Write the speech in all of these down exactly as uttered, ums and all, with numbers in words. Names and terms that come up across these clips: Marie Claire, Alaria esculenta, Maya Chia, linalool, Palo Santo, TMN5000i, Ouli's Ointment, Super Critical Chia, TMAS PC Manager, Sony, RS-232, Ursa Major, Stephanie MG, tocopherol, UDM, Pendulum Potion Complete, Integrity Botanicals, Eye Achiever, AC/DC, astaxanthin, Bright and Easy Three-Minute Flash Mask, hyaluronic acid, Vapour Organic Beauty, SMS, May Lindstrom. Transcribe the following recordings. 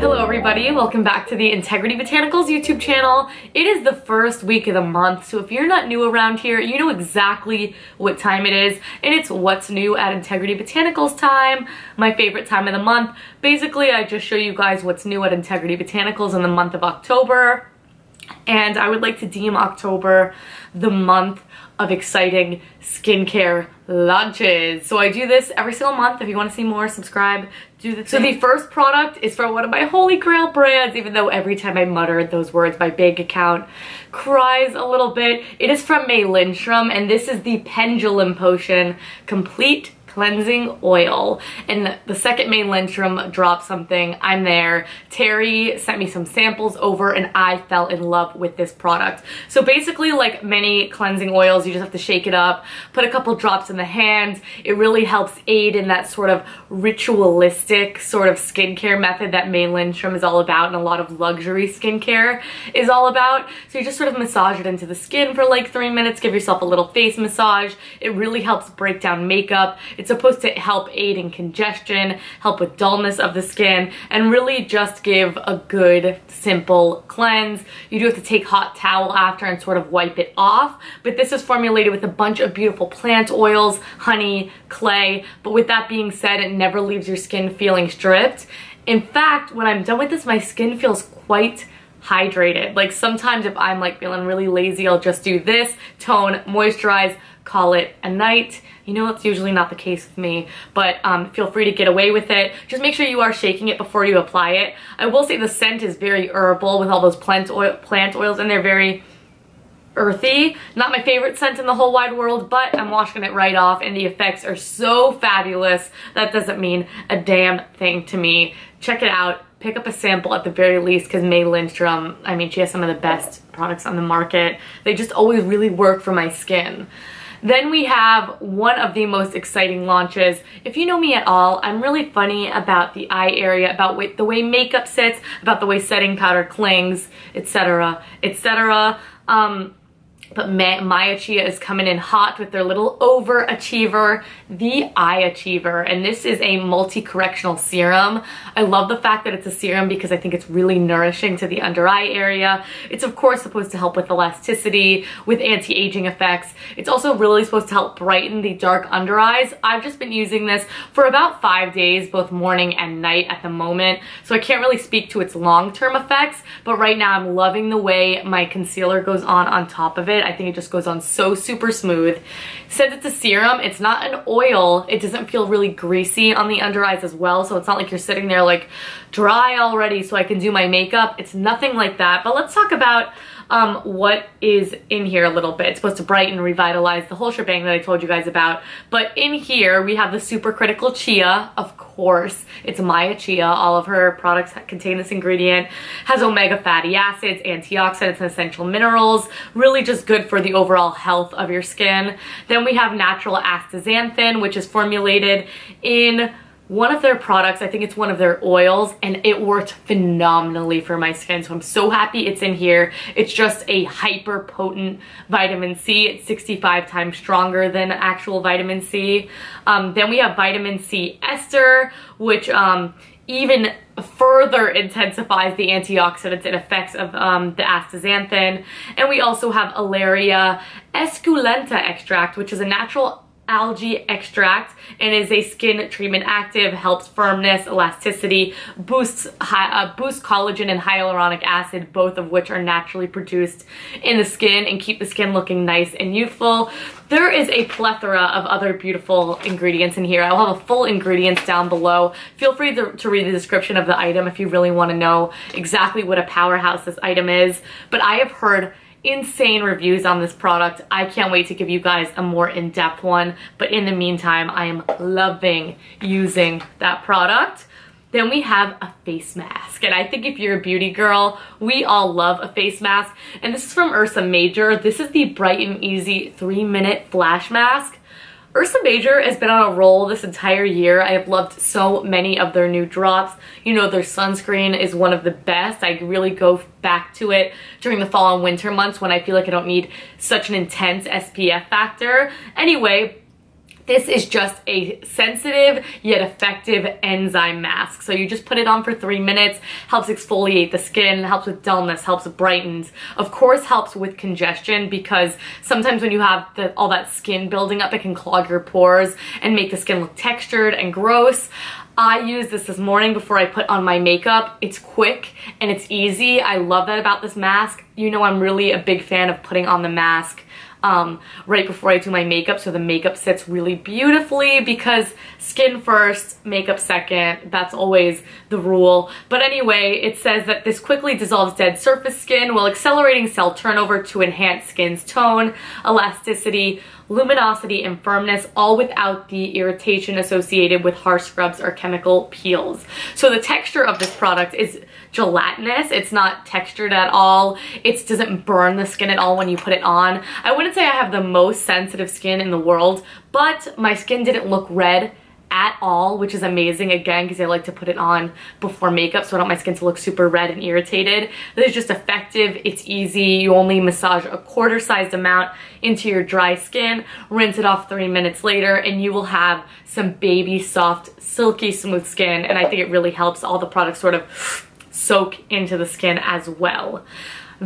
Hello everybody, welcome back to the Integrity Botanicals YouTube channel. It is the first week of the month, so if you're not new around here, you know exactly what time it is, and it's what's new at Integrity Botanicals time, my favorite time of the month. Basically, I just show you guys what's new at Integrity Botanicals in the month of October, and I would like to deem October the month of exciting skincare launches. So I do this every single month. If you want to see more, subscribe, do the thing. So the first product is from one of my holy grail brands, even though every time I muttered those words, my bank account cries a little bit. It is from May Lindstrom, and this is the Pendulum Potion Complete Cleansing Oil. And the second May Lindstrom drops something, I'm there. Terry sent me some samples over and I fell in love with this product. So basically, like many cleansing oils, you just have to shake it up, put a couple drops in the hand. It really helps aid in that sort of ritualistic sort of skincare method that May Lindstrom is all about and a lot of luxury skincare is all about. So you just sort of massage it into the skin for like three minutes, give yourself a little face massage. It really helps break down makeup. It's supposed to help aid in congestion, help with dullness of the skin, and really just give a good, simple cleanse. You do have to take hot towel after and sort of wipe it off, but this is formulated with a bunch of beautiful plant oils, honey, clay, but with that being said, it never leaves your skin feeling stripped. In fact, when I'm done with this, my skin feels quite hydrated. Like sometimes if I'm like feeling really lazy, I'll just do this, tone, moisturize, call it a night. You know, it's usually not the case with me, but um, feel free to get away with it. Just make sure you are shaking it before you apply it. I will say the scent is very herbal with all those plant oil, plant oils, and they're very earthy. Not my favorite scent in the whole wide world, but I'm washing it right off, and the effects are so fabulous. That doesn't mean a damn thing to me. Check it out. Pick up a sample at the very least, because May Lindstrom, I mean, she has some of the best products on the market. They just always really work for my skin. Then we have one of the most exciting launches. If you know me at all, I'm really funny about the eye area, about the way makeup sits, about the way setting powder clings, et cetera, et cetera. Um, but Maya Chia is coming in hot with their little Over Achiever, the Eye Achiever, and this is a multi-correctional serum. I love the fact that it's a serum because I think it's really nourishing to the under eye area. It's of course supposed to help with elasticity, with anti-aging effects. It's also really supposed to help brighten the dark under eyes. I've just been using this for about five days, both morning and night at the moment, so I can't really speak to its long-term effects, but right now I'm loving the way my concealer goes on on top of it. I think it just goes on so super smooth. Since it's a serum, it's not an oil, it doesn't feel really greasy on the under eyes as well, so it's not like you're sitting there like dry already so I can do my makeup. It's nothing like that, but let's talk about um, what is in here a little bit. It's supposed to brighten, revitalize, the whole shebang that I told you guys about, but in here we have the Super Critical Chia, of course. It's Maya Chia. All of her products contain this ingredient. Has omega fatty acids, antioxidants, and essential minerals. Really just good for the overall health of your skin. Then we have natural astaxanthin, which is formulated in one of their products. I think it's one of their oils, and it worked phenomenally for my skin, so I'm so happy it's in here. It's just a hyper potent vitamin C. It's sixty-five times stronger than actual vitamin C. Um, then we have vitamin C ester, which um, even further intensifies the antioxidants and effects of um, the astaxanthin. And we also have Alaria esculenta extract, which is a natural algae extract and is a skin treatment active, helps firmness, elasticity, boosts high, uh, boosts collagen and hyaluronic acid, both of which are naturally produced in the skin and keep the skin looking nice and youthful. There is a plethora of other beautiful ingredients in here. I'll have a full ingredients down below. Feel free to, to read the description of the item if you really want to know exactly what a powerhouse this item is, but I have heard insane reviews on this product. I can't wait to give you guys a more in-depth one, but in the meantime, I am loving using that product. Then we have a face mask, and I think if you're a beauty girl, we all love a face mask, and this is from Ursa Major. This is the Bright and Easy Three-Minute Flash Mask. Ursa Major has been on a roll this entire year. I have loved so many of their new drops. You know, their sunscreen is one of the best. I really go back to it during the fall and winter months when I feel like I don't need such an intense S P F factor. Anyway, This is just a sensitive yet effective enzyme mask. So you just put it on for three minutes, helps exfoliate the skin, helps with dullness, helps brightens, of course helps with congestion, because sometimes when you have the, all that skin building up, it can clog your pores and make the skin look textured and gross. I used this this morning before I put on my makeup. It's quick and it's easy. I love that about this mask. You know, I'm really a big fan of putting on the mask Um, right before I do my makeup, so the makeup sits really beautifully, because skin first, makeup second, that's always the rule. But anyway, it says that this quickly dissolves dead surface skin while accelerating cell turnover to enhance skin's tone, elasticity, luminosity, and firmness, all without the irritation associated with harsh scrubs or chemical peels. So the texture of this product is gelatinous. It's not textured at all. It doesn't burn the skin at all when you put it on. I wouldn't say I have the most sensitive skin in the world, but my skin didn't look red at all, which is amazing, again, because I like to put it on before makeup, so I don't want my skin to look super red and irritated. It's just effective, it's easy, you only massage a quarter-sized amount into your dry skin, rinse it off three minutes later, and you will have some baby soft, silky smooth skin, and I think it really helps all the products sort of soak into the skin as well.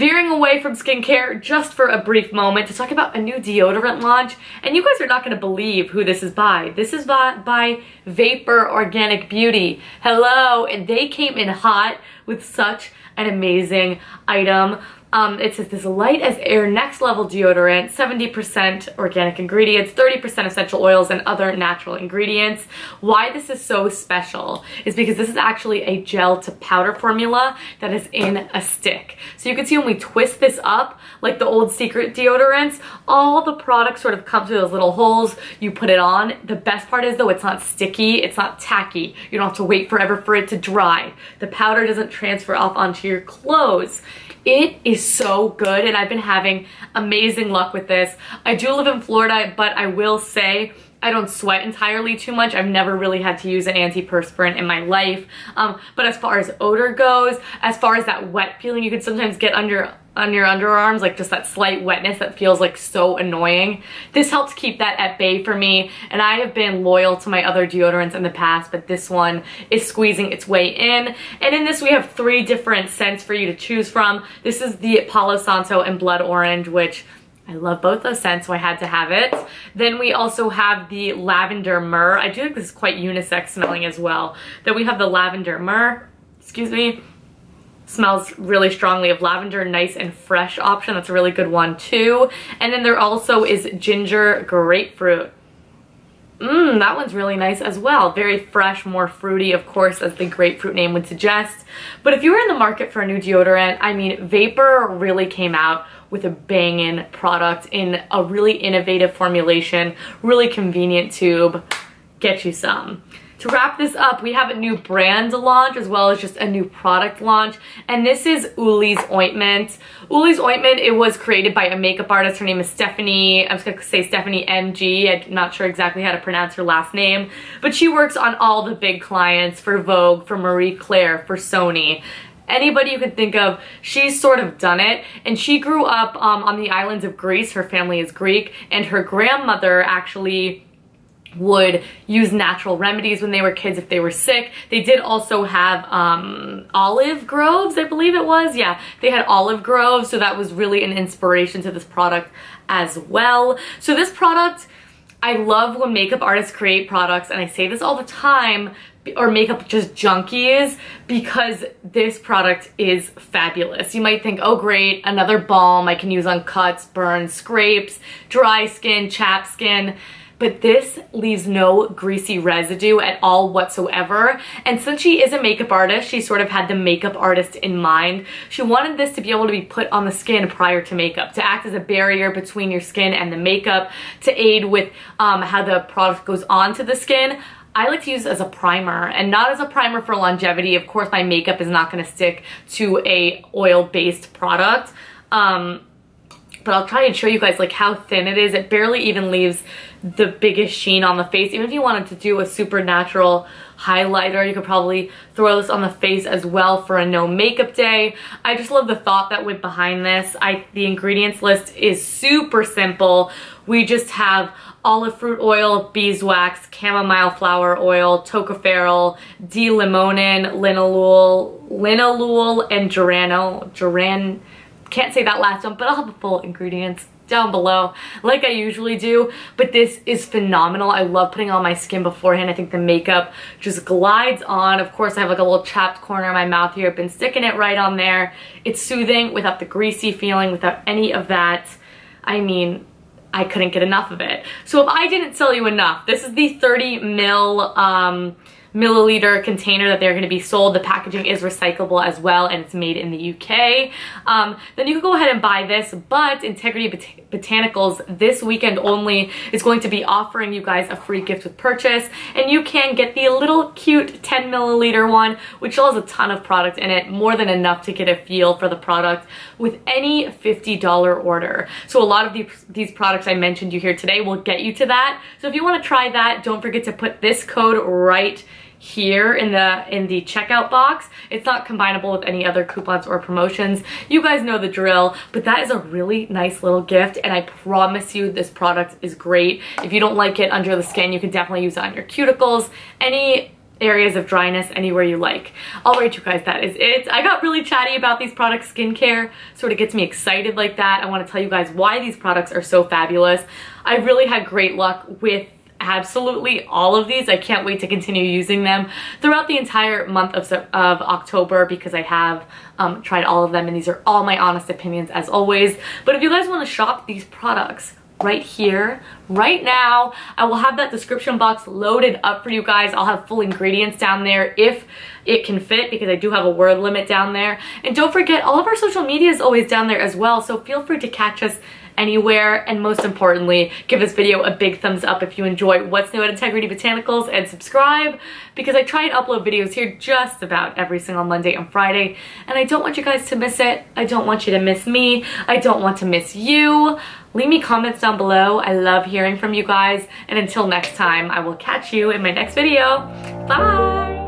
Veering away from skincare just for a brief moment to talk about a new deodorant launch, and you guys are not going to believe who this is by. This is by, by Vapour Organic Beauty. Hello, and they came in hot with such an amazing item. Um, it says this light as air next level deodorant, seventy percent organic ingredients, thirty percent essential oils and other natural ingredients. Why this is so special is because this is actually a gel to powder formula that is in a stick. So you can see when we twist this up, like the old secret deodorants, all the product sort of comes through those little holes, you put it on. The best part is though, it's not sticky, it's not tacky. You don't have to wait forever for it to dry. The powder doesn't transfer off onto your clothes. It is so good, and I've been having amazing luck with this. I do live in Florida, but I will say I don't sweat entirely too much. I've never really had to use an antiperspirant in my life. Um, but as far as odor goes, as far as that wet feeling you can sometimes get under on your underarms, like just that slight wetness that feels like so annoying, this helps keep that at bay for me. And I have been loyal to my other deodorants in the past, but this one is squeezing its way in. And in this we have three different scents for you to choose from. This is the Palo Santo and Blood Orange, which I love both those scents, so I had to have it. Then we also have the Lavender Myrrh. I do think this is quite unisex smelling as well. Then we have the Lavender Myrrh, excuse me. Smells really strongly of lavender, nice and fresh option. That's a really good one too. And then there also is Ginger Grapefruit. Mmm, that one's really nice as well. Very fresh, more fruity, of course, as the grapefruit name would suggest. But if you were in the market for a new deodorant, I mean, Vapour really came out with a banging product in a really innovative formulation, really convenient tube. Get you some. To wrap this up, we have a new brand launch as well as just a new product launch, and this is Ouli's Ointment. Ouli's Ointment, it was created by a makeup artist. Her name is Stephanie, I'm just gonna say Stephanie M G, I'm not sure exactly how to pronounce her last name, but she works on all the big clients for Vogue, for Marie Claire, for Sony. Anybody you could think of, she's sort of done it. And she grew up um, on the islands of Greece, her family is Greek, and her grandmother actually would use natural remedies when they were kids if they were sick. They did also have um, olive groves, I believe it was. Yeah, they had olive groves, so that was really an inspiration to this product as well. So this product, I love when makeup artists create products, and I say this all the time, or makeup just junkies, because this product is fabulous. You might think, oh great, another balm I can use on cuts, burns, scrapes, dry skin, chapped skin. But this leaves no greasy residue at all whatsoever. And since she is a makeup artist, she sort of had the makeup artist in mind. She wanted this to be able to be put on the skin prior to makeup, to act as a barrier between your skin and the makeup, to aid with um, how the product goes onto the skin. I like to use it as a primer, and not as a primer for longevity. Of course, my makeup is not gonna stick to a oil-based product. Um, but I'll try and show you guys like how thin it is. It barely even leaves the biggest sheen on the face. Even if you wanted to do a supernatural highlighter, you could probably throw this on the face as well for a no makeup day. I just love the thought that went behind this. I the ingredients list is super simple. We just have olive fruit oil, beeswax, chamomile flower oil, tocopherol, D-limonin, linalool, linalool, and geranol. Geran, can't say that last one, but I'll have the full ingredients down below like I usually do. But this is phenomenal. I love putting on my skin beforehand. I think the makeup just glides on. Of course, I have like a little chapped corner of my mouth here. I've been sticking it right on there. It's soothing without the greasy feeling, without any of that. I mean, I couldn't get enough of it. So if I didn't sell you enough, this is the thirty mil um, milliliter container that they're going to be sold. The packaging is recyclable as well, and it's made in the U K. Um, then you can go ahead and buy this, but Integrity Bot Botanicals this weekend only is going to be offering you guys a free gift with purchase, and you can get the little cute ten milliliter one, which still has a ton of product in it, more than enough to get a feel for the product with any fifty dollar order. So a lot of the, these products I mentioned you here today will get you to that. So if you want to try that, don't forget to put this code right here in the in the checkout box. It's not combinable with any other coupons or promotions. You guys know the drill, but that is a really nice little gift, and I promise you this product is great. If you don't like it under the skin, you can definitely use it on your cuticles, any areas of dryness, anywhere you like. All right, you guys, that is it. I got really chatty about these products. Skincare sort of gets me excited like that. I want to tell you guys why these products are so fabulous. I really had great luck with absolutely all of these. I can't wait to continue using them throughout the entire month of, of October, because I have um, tried all of them, and these are all my honest opinions as always. But if you guys want to shop these products right here, right now, I will have that description box loaded up for you guys. I'll have full ingredients down there if it can fit, because I do have a word limit down there. And don't forget, all of our social media is always down there as well, so feel free to catch us anywhere. And most importantly, give this video a big thumbs up if you enjoy what's new at Integrity Botanicals, and subscribe, because I try and upload videos here just about every single Monday and Friday, and I don't want you guys to miss it. I don't want you to miss me. I don't want to miss you. Leave me comments down below. I love hearing from you guys, and until next time, I will catch you in my next video. Bye!